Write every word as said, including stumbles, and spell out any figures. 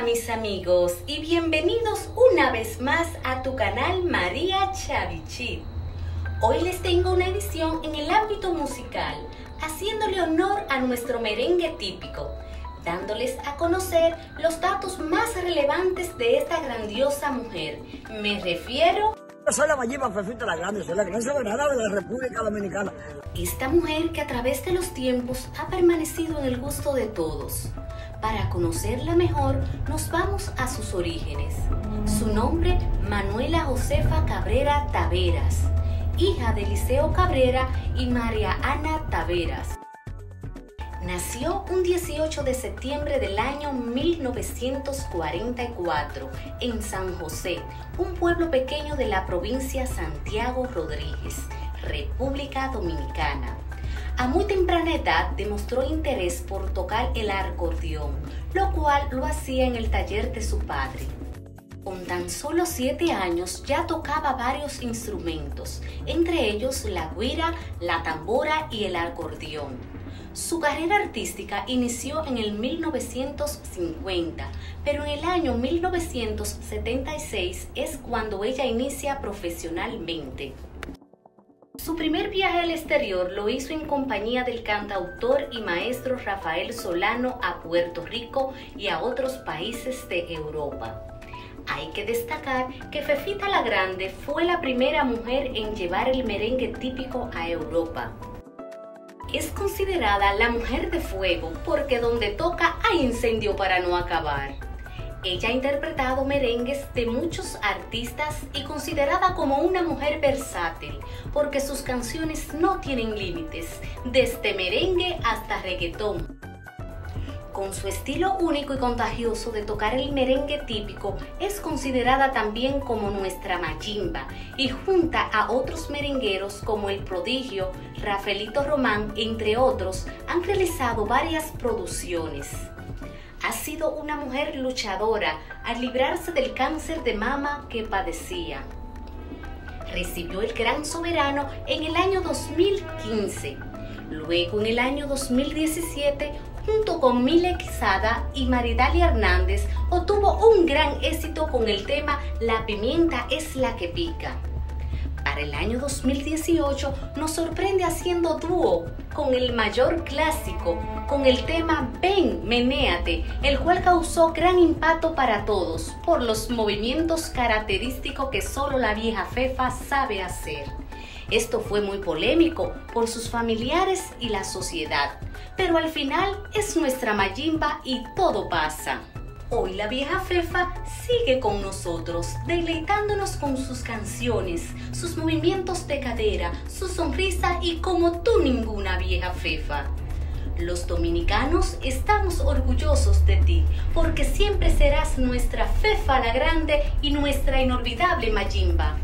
Hola mis amigos y bienvenidos una vez más a tu canal María Shabby Chic. Hoy les tengo una edición en el ámbito musical, haciéndole honor a nuestro merengue típico, dándoles a conocer los datos más relevantes de esta grandiosa mujer. Me refiero... Yo soy la mayimba Fefita la Grande, soy la Gran Soberano de la República Dominicana. Esta mujer que a través de los tiempos ha permanecido en el gusto de todos. Para conocerla mejor, nos vamos a sus orígenes. Su nombre, Manuela Josefa Cabrera Taveras, hija de Eliseo Cabrera y María Ana Taveras. Nació un dieciocho de septiembre del año mil novecientos cuarenta y cuatro en San José, un pueblo pequeño de la provincia Santiago Rodríguez, República Dominicana. A muy temprana edad demostró interés por tocar el acordeón, lo cual lo hacía en el taller de su padre. Con tan solo siete años ya tocaba varios instrumentos, entre ellos la güira, la tambora y el acordeón. Su carrera artística inició en el mil novecientos cincuenta, pero en el año mil novecientos setenta y seis es cuando ella inicia profesionalmente. Su primer viaje al exterior lo hizo en compañía del cantautor y maestro Rafael Solano a Puerto Rico y a otros países de Europa. Hay que destacar que Fefita la Grande fue la primera mujer en llevar el merengue típico a Europa. Es considerada la mujer de fuego porque donde toca hay incendio para no acabar. Ella ha interpretado merengues de muchos artistas y considerada como una mujer versátil, porque sus canciones no tienen límites, desde merengue hasta reggaetón. Con su estilo único y contagioso de tocar el merengue típico, es considerada también como nuestra mayimba y junta a otros merengueros como El Prodigio, Rafelito Román, entre otros, han realizado varias producciones. Ha sido una mujer luchadora al librarse del cáncer de mama que padecía. Recibió el Gran Soberano en el año dos mil quince. Luego, en el año dos mil diecisiete, junto con Milly Quezada y Maridalia Hernández, obtuvo un gran éxito con el tema La pimienta es la que pica. Para el año dos mil dieciocho nos sorprende haciendo dúo con el Mayor Clásico con el tema Ven, menéate, el cual causó gran impacto para todos por los movimientos característicos que solo la vieja Fefa sabe hacer. Esto fue muy polémico por sus familiares y la sociedad, pero al final es nuestra mayimba y todo pasa. Hoy la vieja Fefa sigue con nosotros, deleitándonos con sus canciones, sus movimientos de cadera, su sonrisa y como tú ninguna, vieja Fefa. Los dominicanos estamos orgullosos de ti, porque siempre serás nuestra Fefa la Grande y nuestra inolvidable mayimba.